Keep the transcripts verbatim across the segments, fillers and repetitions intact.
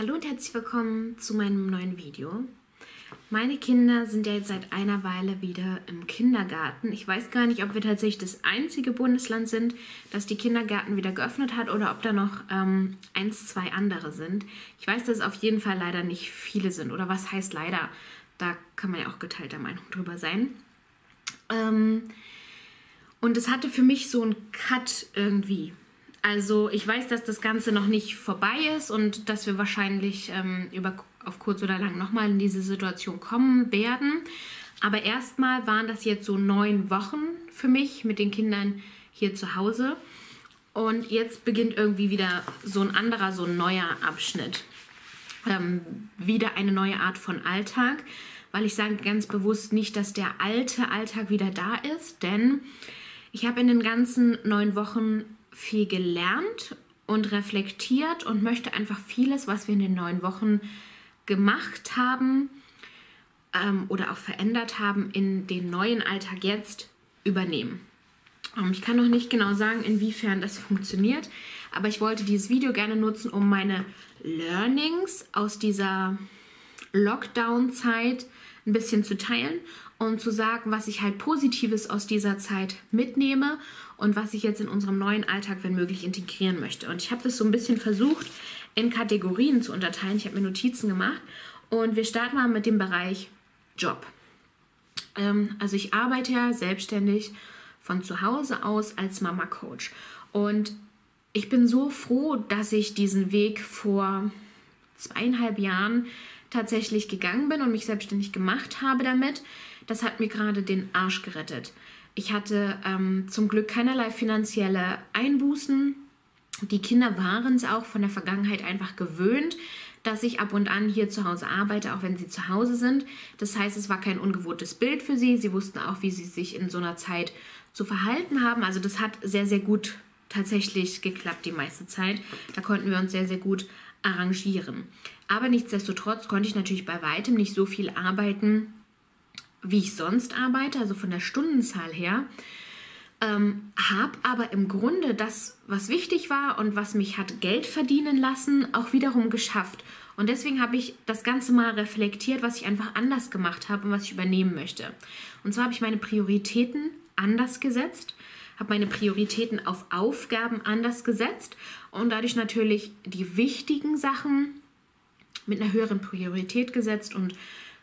Hallo und herzlich willkommen zu meinem neuen Video. Meine Kinder sind ja jetzt seit einer Weile wieder im Kindergarten. Ich weiß gar nicht, ob wir tatsächlich das einzige Bundesland sind, das die Kindergärten wieder geöffnet hat oder ob da noch ähm, eins, zwei andere sind. Ich weiß, dass es auf jeden Fall leider nicht viele sind. Oder was heißt leider? Da kann man ja auch geteilter Meinung drüber sein. Ähm, und es hatte für mich so einen Cut irgendwie. Also ich weiß, dass das Ganze noch nicht vorbei ist und dass wir wahrscheinlich ähm, über, auf kurz oder lang nochmal in diese Situation kommen werden. Aber erstmal waren das jetzt so neun Wochen für mich mit den Kindern hier zu Hause. Und jetzt beginnt irgendwie wieder so ein anderer, so ein neuer Abschnitt. Ähm, wieder eine neue Art von Alltag, weil ich sage ganz bewusst nicht, dass der alte Alltag wieder da ist, denn ich habe in den ganzen neun Wochen viel gelernt und reflektiert und möchte einfach vieles, was wir in den neun Wochen gemacht haben ähm, oder auch verändert haben, in den neuen Alltag jetzt übernehmen. Ähm, ich kann noch nicht genau sagen, inwiefern das funktioniert, aber ich wollte dieses Video gerne nutzen, um meine Learnings aus dieser Lockdown-Zeit ein bisschen zu teilen und zu sagen, was ich halt Positives aus dieser Zeit mitnehme und was ich jetzt in unserem neuen Alltag, wenn möglich, integrieren möchte. Und ich habe das so ein bisschen versucht, in Kategorien zu unterteilen. Ich habe mir Notizen gemacht und wir starten mal mit dem Bereich Job. Ähm, also ich arbeite ja selbstständig von zu Hause aus als Mama-Coach. Und ich bin so froh, dass ich diesen Weg vor zweieinhalb Jahren tatsächlich gegangen bin und mich selbstständig gemacht habe damit. Das hat mir gerade den Arsch gerettet. Ich hatte ähm, zum Glück keinerlei finanzielle Einbußen. Die Kinder waren es auch von der Vergangenheit einfach gewöhnt, dass ich ab und an hier zu Hause arbeite, auch wenn sie zu Hause sind. Das heißt, es war kein ungewohntes Bild für sie. Sie wussten auch, wie sie sich in so einer Zeit zu verhalten haben. Also das hat sehr, sehr gut tatsächlich geklappt die meiste Zeit. Da konnten wir uns sehr, sehr gut arrangieren. Aber nichtsdestotrotz konnte ich natürlich bei weitem nicht so viel arbeiten, wie ich sonst arbeite, also von der Stundenzahl her. Ähm, habe aber im Grunde das, was wichtig war und was mich hat Geld verdienen lassen, auch wiederum geschafft. Und deswegen habe ich das Ganze mal reflektiert, was ich einfach anders gemacht habe und was ich übernehmen möchte. Und zwar habe ich meine Prioritäten anders gesetzt, habe meine Prioritäten auf Aufgaben anders gesetzt und dadurch natürlich die wichtigen Sachen mit einer höheren Priorität gesetzt und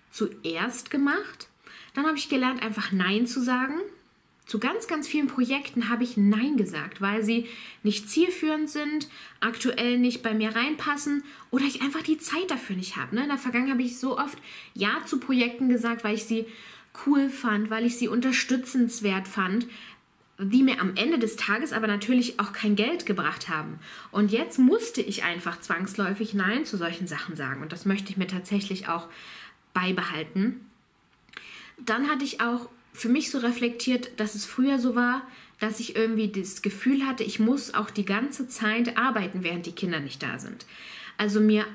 zuerst gemacht. Dann habe ich gelernt, einfach Nein zu sagen. Zu ganz, ganz vielen Projekten habe ich Nein gesagt, weil sie nicht zielführend sind, aktuell nicht bei mir reinpassen oder ich einfach die Zeit dafür nicht habe. In der Vergangenheit habe ich so oft Ja zu Projekten gesagt, weil ich sie cool fand, weil ich sie unterstützenswert fand, die mir am Ende des Tages aber natürlich auch kein Geld gebracht haben. Und jetzt musste ich einfach zwangsläufig Nein zu solchen Sachen sagen. Und das möchte ich mir tatsächlich auch beibehalten. Dann hatte ich auch für mich so reflektiert, dass es früher so war, dass ich irgendwie das Gefühl hatte, ich muss auch die ganze Zeit arbeiten, während die Kinder nicht da sind. Also mir,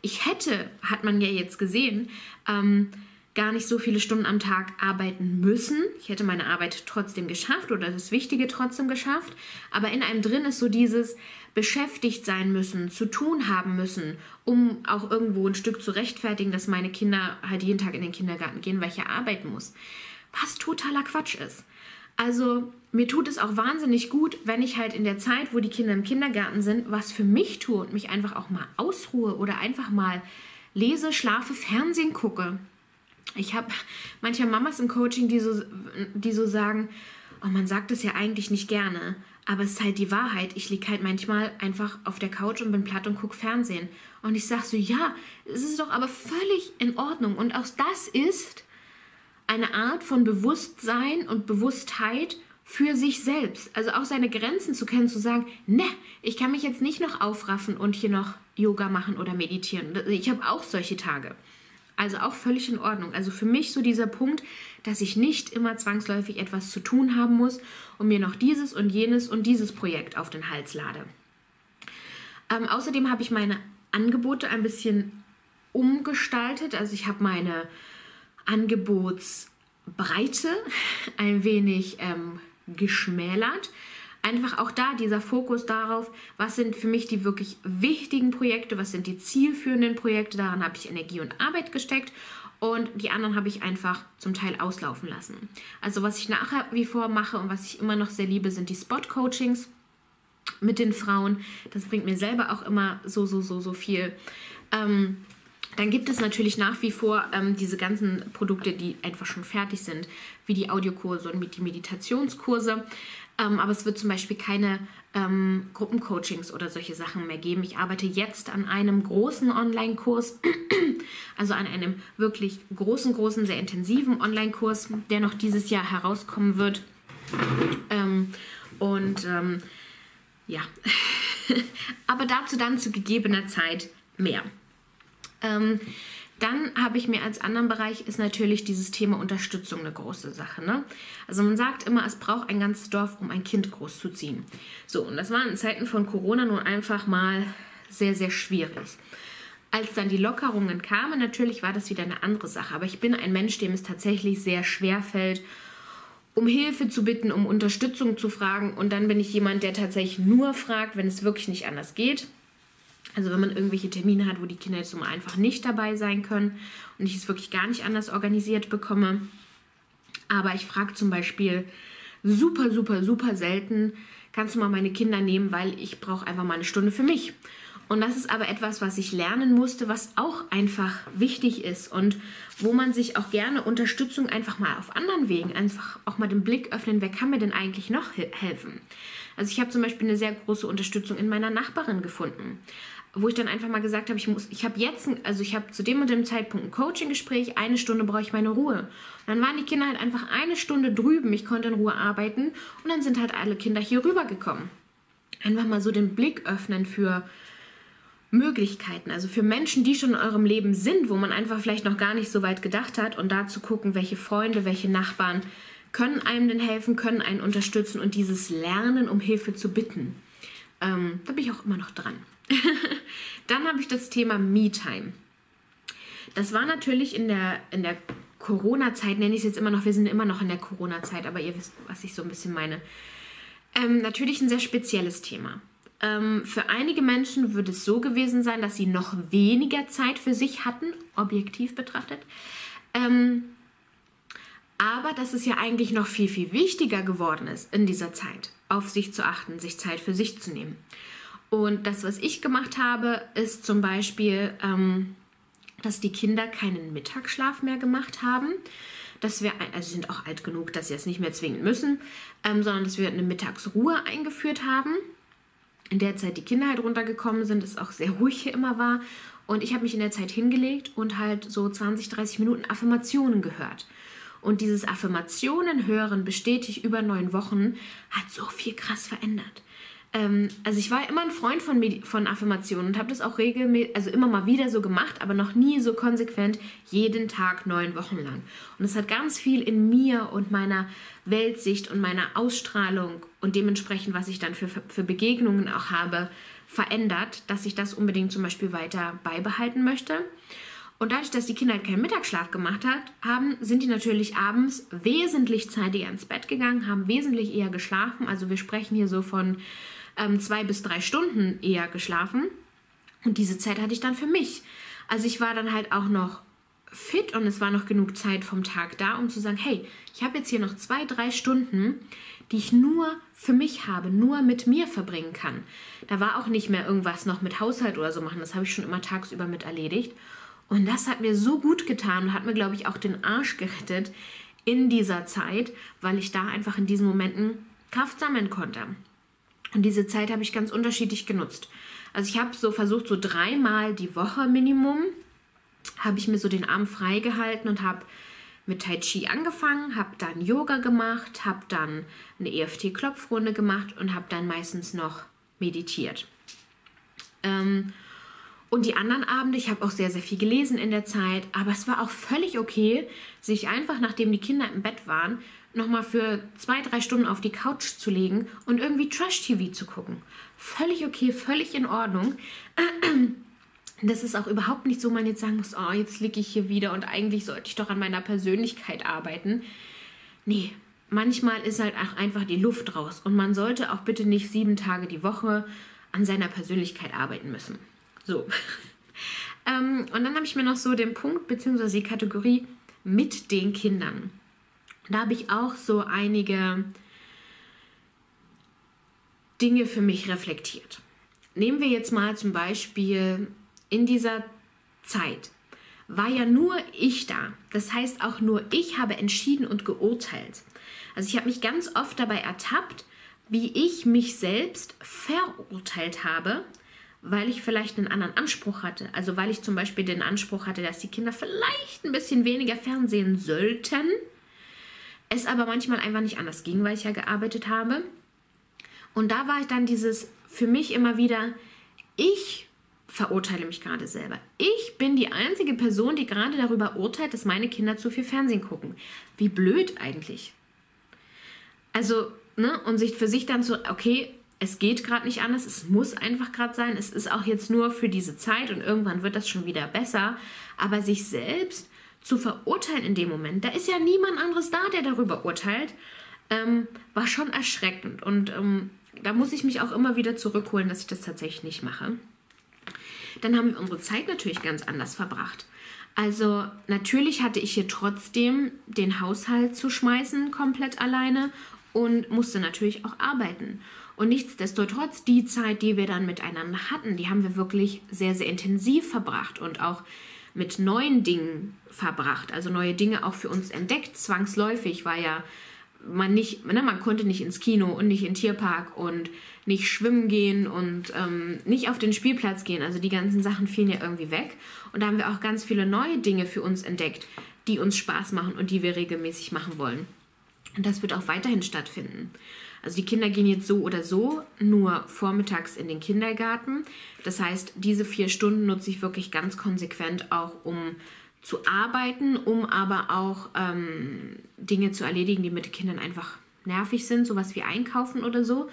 ich hätte, hat man ja jetzt gesehen, ähm, gar nicht so viele Stunden am Tag arbeiten müssen. Ich hätte meine Arbeit trotzdem geschafft oder das Wichtige trotzdem geschafft. Aber in einem drin ist so dieses beschäftigt sein müssen, zu tun haben müssen, um auch irgendwo ein Stück zu rechtfertigen, dass meine Kinder halt jeden Tag in den Kindergarten gehen, weil ich ja arbeiten muss. Was totaler Quatsch ist. Also mir tut es auch wahnsinnig gut, wenn ich halt in der Zeit, wo die Kinder im Kindergarten sind, was für mich tue und mich einfach auch mal ausruhe oder einfach mal lese, schlafe, Fernsehen gucke. Ich habe mancher Mamas im Coaching, die so, die so sagen, oh, man sagt es ja eigentlich nicht gerne, aber es ist halt die Wahrheit. Ich liege halt manchmal einfach auf der Couch und bin platt und gucke Fernsehen. Und ich sage so, ja, es ist doch aber völlig in Ordnung. Und auch das ist eine Art von Bewusstsein und Bewusstheit für sich selbst. Also auch seine Grenzen zu kennen, zu sagen, ne, ich kann mich jetzt nicht noch aufraffen und hier noch Yoga machen oder meditieren. Ich habe auch solche Tage. Also auch völlig in Ordnung. Also für mich so dieser Punkt, dass ich nicht immer zwangsläufig etwas zu tun haben muss und mir noch dieses und jenes und dieses Projekt auf den Hals lade. Ähm, außerdem habe ich meine Angebote ein bisschen umgestaltet. Also ich habe meine Angebotsbreite ein wenig ähm, geschmälert. einfach auch da dieser Fokus darauf, was sind für mich die wirklich wichtigen Projekte, was sind die zielführenden Projekte, daran habe ich Energie und Arbeit gesteckt und die anderen habe ich einfach zum Teil auslaufen lassen. Also was ich nachher wie vor mache und was ich immer noch sehr liebe, sind die Spot-Coachings mit den Frauen. Das bringt mir selber auch immer so, so, so, so viel. Ähm, Dann gibt es natürlich nach wie vor ähm, diese ganzen Produkte, die einfach schon fertig sind, wie die Audiokurse und die Meditationskurse. Ähm, aber es wird zum Beispiel keine ähm, Gruppencoachings oder solche Sachen mehr geben. Ich arbeite jetzt an einem großen Online-Kurs, also an einem wirklich großen, großen, sehr intensiven Online-Kurs, der noch dieses Jahr herauskommen wird. Ähm, und ähm, ja, aber dazu dann zu gegebener Zeit mehr. Ähm, dann habe ich mir als anderen Bereich ist natürlich dieses Thema Unterstützung eine große Sache. Ne? Also man sagt immer, es braucht ein ganzes Dorf, um ein Kind großzuziehen. So, und das war in Zeiten von Corona nun einfach mal sehr, sehr schwierig. Als dann die Lockerungen kamen, natürlich war das wieder eine andere Sache. Aber ich bin ein Mensch, dem es tatsächlich sehr schwer fällt, um Hilfe zu bitten, um Unterstützung zu fragen. Und dann bin ich jemand, der tatsächlich nur fragt, wenn es wirklich nicht anders geht. Also wenn man irgendwelche Termine hat, wo die Kinder jetzt mal einfach nicht dabei sein können und ich es wirklich gar nicht anders organisiert bekomme. Aber ich frage zum Beispiel super, super, super selten, kannst du mal meine Kinder nehmen, weil ich brauche einfach mal eine Stunde für mich. Und das ist aber etwas, was ich lernen musste, was auch einfach wichtig ist und wo man sich auch gerne Unterstützung einfach mal auf anderen Wegen, einfach auch mal den Blick öffnen, wer kann mir denn eigentlich noch helfen? Also ich habe zum Beispiel eine sehr große Unterstützung in meiner Nachbarin gefunden, wo ich dann einfach mal gesagt habe, ich muss, ich habe jetzt, ein, also ich habe zu dem und dem Zeitpunkt ein Coaching-Gespräch, eine Stunde brauche ich meine Ruhe. Und dann waren die Kinder halt einfach eine Stunde drüben, ich konnte in Ruhe arbeiten und dann sind halt alle Kinder hier rübergekommen. Einfach mal so den Blick öffnen für Möglichkeiten, also für Menschen, die schon in eurem Leben sind, wo man einfach vielleicht noch gar nicht so weit gedacht hat und da zu gucken, welche Freunde, welche Nachbarn können einem denn helfen, können einen unterstützen und dieses Lernen, um Hilfe zu bitten. Ähm, da bin ich auch immer noch dran. Dann habe ich das Thema Me-Time. Das war natürlich in der, in der Corona-Zeit, nenne ich es jetzt immer noch, wir sind immer noch in der Corona-Zeit, aber ihr wisst, was ich so ein bisschen meine. Ähm, natürlich ein sehr spezielles Thema. Ähm, für einige Menschen würde es so gewesen sein, dass sie noch weniger Zeit für sich hatten, objektiv betrachtet. Ähm, aber dass es ja eigentlich noch viel, viel wichtiger geworden ist in dieser Zeit, auf sich zu achten, sich Zeit für sich zu nehmen. Und das, was ich gemacht habe, ist zum Beispiel, ähm, dass die Kinder keinen Mittagsschlaf mehr gemacht haben. Dass wir, also sie sind auch alt genug, dass sie es nicht mehr zwingen müssen, ähm, sondern dass wir eine Mittagsruhe eingeführt haben. In der Zeit die Kinder halt runtergekommen sind, es auch sehr ruhig hier immer war. Und ich habe mich in der Zeit hingelegt und halt so zwanzig, dreißig Minuten Affirmationen gehört. Und dieses Affirmationen hören, bestätigt über neun Wochen, hat so viel krass verändert. Ähm, also ich war immer ein Freund von, Medi von Affirmationen und habe das auch regelmäßig, also immer mal wieder so gemacht, aber noch nie so konsequent, jeden Tag neun Wochen lang. Und es hat ganz viel in mir und meiner Weltsicht und meiner Ausstrahlung und dementsprechend, was ich dann für, für Begegnungen auch habe, verändert, dass ich das unbedingt zum Beispiel weiter beibehalten möchte. Und dadurch, dass die Kinder halt keinen Mittagsschlaf gemacht hat, haben, sind die natürlich abends wesentlich zeitiger ins Bett gegangen, haben wesentlich eher geschlafen. Also wir sprechen hier so von ähm, zwei bis drei Stunden eher geschlafen. Und diese Zeit hatte ich dann für mich. Also ich war dann halt auch noch fit und es war noch genug Zeit vom Tag da, um zu sagen, hey, ich habe jetzt hier noch zwei, drei Stunden, die ich nur für mich habe, nur mit mir verbringen kann. Da war auch nicht mehr irgendwas noch mit Haushalt oder so machen. Das habe ich schon immer tagsüber mit erledigt. Und das hat mir so gut getan und hat mir, glaube ich, auch den Arsch gerettet in dieser Zeit, weil ich da einfach in diesen Momenten Kraft sammeln konnte. Und diese Zeit habe ich ganz unterschiedlich genutzt. Also ich habe so versucht, so dreimal die Woche Minimum, habe ich mir so den Arm frei gehalten und habe mit Tai Chi angefangen, habe dann Yoga gemacht, habe dann eine E F T-Klopfrunde gemacht und habe dann meistens noch meditiert. Ähm... Und die anderen Abende, ich habe auch sehr, sehr viel gelesen in der Zeit, aber es war auch völlig okay, sich einfach, nachdem die Kinder im Bett waren, nochmal für zwei, drei Stunden auf die Couch zu legen und irgendwie Trash-T V zu gucken. Völlig okay, völlig in Ordnung. Das ist auch überhaupt nicht so, man jetzt sagen muss, oh, jetzt liege ich hier wieder und eigentlich sollte ich doch an meiner Persönlichkeit arbeiten. Nee, manchmal ist halt auch einfach die Luft raus. Und man sollte auch bitte nicht sieben Tage die Woche an seiner Persönlichkeit arbeiten müssen. So. ähm, und dann habe ich mir noch so den Punkt bzw. die Kategorie mit den Kindern. Da habe ich auch so einige Dinge für mich reflektiert. Nehmen wir jetzt mal zum Beispiel in dieser Zeit war ja nur ich da. Das heißt, auch nur ich habe entschieden und geurteilt. Also ich habe mich ganz oft dabei ertappt, wie ich mich selbst verurteilt habe, weil ich vielleicht einen anderen Anspruch hatte. Also weil ich zum Beispiel den Anspruch hatte, dass die Kinder vielleicht ein bisschen weniger Fernsehen sollten, es aber manchmal einfach nicht anders ging, weil ich ja gearbeitet habe. Und da war ich dann dieses für mich immer wieder, ich verurteile mich gerade selber. Ich bin die einzige Person, die gerade darüber urteilt, dass meine Kinder zu viel Fernsehen gucken. Wie blöd eigentlich. Also, ne, und sich für sich dann so, okay, es geht gerade nicht anders, es muss einfach gerade sein, es ist auch jetzt nur für diese Zeit und irgendwann wird das schon wieder besser, aber sich selbst zu verurteilen in dem Moment, da ist ja niemand anderes da, der darüber urteilt, ähm, war schon erschreckend. Und ähm, da muss ich mich auch immer wieder zurückholen, dass ich das tatsächlich nicht mache. Dann haben wir unsere Zeit natürlich ganz anders verbracht. Also natürlich hatte ich hier trotzdem den Haushalt zu schmeißen, komplett alleine und musste natürlich auch arbeiten. Und nichtsdestotrotz, die Zeit, die wir dann miteinander hatten, die haben wir wirklich sehr, sehr intensiv verbracht und auch mit neuen Dingen verbracht. Also neue Dinge auch für uns entdeckt, zwangsläufig, war ja man nicht, ne, man konnte nicht ins Kino und nicht in den Tierpark und nicht schwimmen gehen und ähm, nicht auf den Spielplatz gehen. Also die ganzen Sachen fielen ja irgendwie weg. Und da haben wir auch ganz viele neue Dinge für uns entdeckt, die uns Spaß machen und die wir regelmäßig machen wollen. Und das wird auch weiterhin stattfinden. Also die Kinder gehen jetzt so oder so nur vormittags in den Kindergarten. Das heißt, diese vier Stunden nutze ich wirklich ganz konsequent auch, um zu arbeiten, um aber auch ähm, Dinge zu erledigen, die mit Kindern einfach nervig sind, sowas wie einkaufen oder so,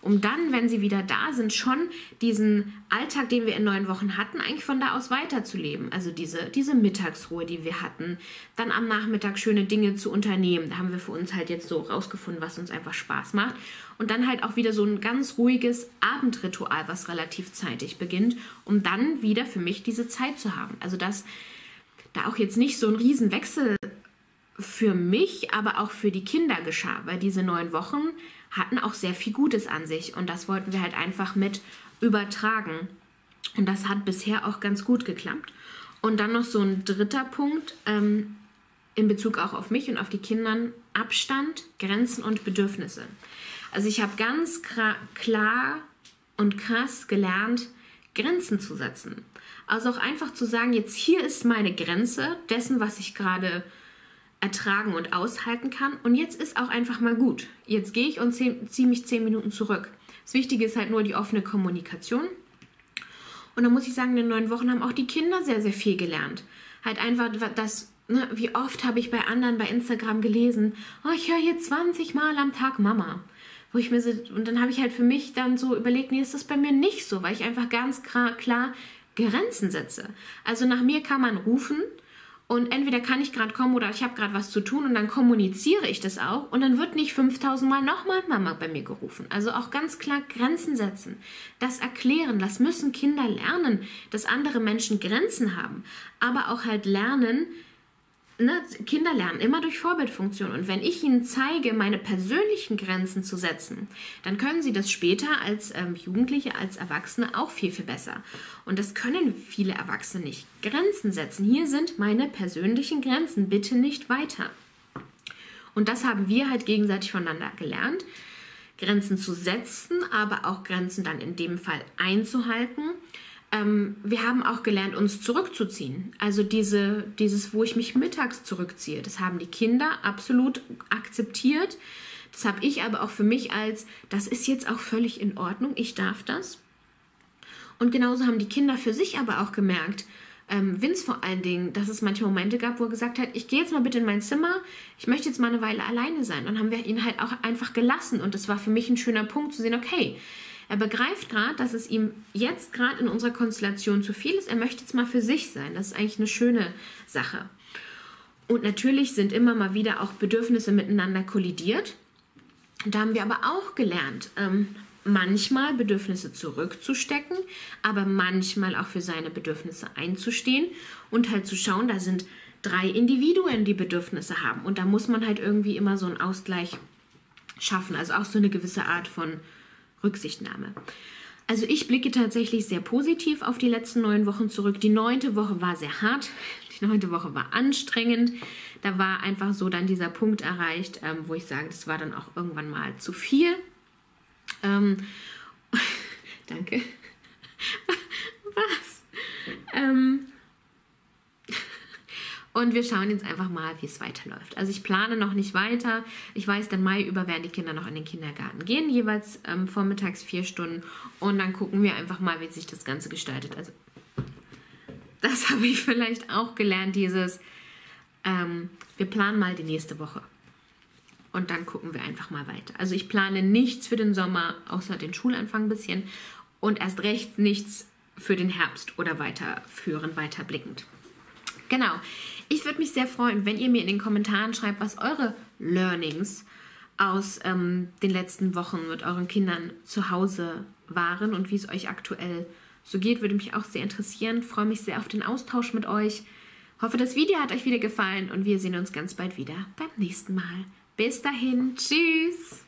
um dann, wenn sie wieder da sind, schon diesen Alltag, den wir in neun Wochen hatten, eigentlich von da aus weiterzuleben. Also diese, diese Mittagsruhe, die wir hatten, dann am Nachmittag schöne Dinge zu unternehmen. Da haben wir für uns halt jetzt so rausgefunden, was uns einfach Spaß macht. Und dann halt auch wieder so ein ganz ruhiges Abendritual, was relativ zeitig beginnt, um dann wieder für mich diese Zeit zu haben. Also das da auch jetzt nicht so ein Riesenwechsel für mich, aber auch für die Kinder geschah, weil diese neun Wochen hatten auch sehr viel Gutes an sich und das wollten wir halt einfach mit übertragen und das hat bisher auch ganz gut geklappt. Und dann noch so ein dritter Punkt ähm, in Bezug auch auf mich und auf die Kinder, Abstand, Grenzen und Bedürfnisse. Also ich habe ganz klar und krass gelernt, Grenzen zu setzen. Also auch einfach zu sagen, jetzt hier ist meine Grenze dessen, was ich gerade ertragen und aushalten kann. Und jetzt ist auch einfach mal gut. Jetzt gehe ich und ziehe mich zehn Minuten zurück. Das Wichtige ist halt nur die offene Kommunikation. Und da muss ich sagen, in den neun Wochen haben auch die Kinder sehr, sehr viel gelernt. Halt einfach das, ne, wie oft habe ich bei anderen bei Instagram gelesen, oh, ich höre hier zwanzig Mal am Tag Mama. Wo ich mir so, und dann habe ich halt für mich dann so überlegt, nee, ist das bei mir nicht so, weil ich einfach ganz klar Grenzen setze. Also nach mir kann man rufen und entweder kann ich gerade kommen oder ich habe gerade was zu tun und dann kommuniziere ich das auch und dann wird nicht fünftausend Mal nochmal Mama bei mir gerufen. Also auch ganz klar Grenzen setzen, das erklären, das müssen Kinder lernen, dass andere Menschen Grenzen haben, aber auch halt lernen, Ne, Kinder lernen immer durch Vorbildfunktion und wenn ich ihnen zeige, meine persönlichen Grenzen zu setzen, dann können sie das später als ähm, Jugendliche, als Erwachsene auch viel, viel besser. Und das können viele Erwachsene nicht. Grenzen setzen, hier sind meine persönlichen Grenzen, bitte nicht weiter. Und das haben wir halt gegenseitig voneinander gelernt, Grenzen zu setzen, aber auch Grenzen dann in dem Fall einzuhalten. Ähm, wir haben auch gelernt, uns zurückzuziehen. Also diese, dieses, wo ich mich mittags zurückziehe, das haben die Kinder absolut akzeptiert. Das habe ich aber auch für mich als, das ist jetzt auch völlig in Ordnung, ich darf das. Und genauso haben die Kinder für sich aber auch gemerkt, ähm, Vince vor allen Dingen, dass es manche Momente gab, wo er gesagt hat, ich gehe jetzt mal bitte in mein Zimmer, ich möchte jetzt mal eine Weile alleine sein. Und haben wir ihn halt auch einfach gelassen. Und das war für mich ein schöner Punkt zu sehen, okay, er begreift gerade, dass es ihm jetzt gerade in unserer Konstellation zu viel ist. Er möchte jetzt mal für sich sein. Das ist eigentlich eine schöne Sache. Und natürlich sind immer mal wieder auch Bedürfnisse miteinander kollidiert. Da haben wir aber auch gelernt, ähm, manchmal Bedürfnisse zurückzustecken, aber manchmal auch für seine Bedürfnisse einzustehen und halt zu schauen, da sind drei Individuen, die Bedürfnisse haben. Und da muss man halt irgendwie immer so einen Ausgleich schaffen, also auch so eine gewisse Art von Rücksichtnahme. Also ich blicke tatsächlich sehr positiv auf die letzten neun Wochen zurück. Die neunte Woche war sehr hart, die neunte Woche war anstrengend. Da war einfach so dann dieser Punkt erreicht, ähm, wo ich sage, das war dann auch irgendwann mal zu viel. Ähm, danke. Was? Ähm, und wir schauen jetzt einfach mal, wie es weiterläuft. Also ich plane noch nicht weiter. Ich weiß, dann Mai über werden die Kinder noch in den Kindergarten gehen, jeweils ähm, vormittags vier Stunden. Und dann gucken wir einfach mal, wie sich das Ganze gestaltet. Also das habe ich vielleicht auch gelernt, dieses, ähm, wir planen mal die nächste Woche. Und dann gucken wir einfach mal weiter. Also ich plane nichts für den Sommer, außer den Schulanfang ein bisschen. Und erst recht nichts für den Herbst oder weiterführen, weiterblickend. Genau. Ich würde mich sehr freuen, wenn ihr mir in den Kommentaren schreibt, was eure Learnings aus ähm, den letzten Wochen mit euren Kindern zu Hause waren und wie es euch aktuell so geht. Würde mich auch sehr interessieren. Freue mich sehr auf den Austausch mit euch. Hoffe, das Video hat euch wieder gefallen und wir sehen uns ganz bald wieder beim nächsten Mal. Bis dahin. Tschüss.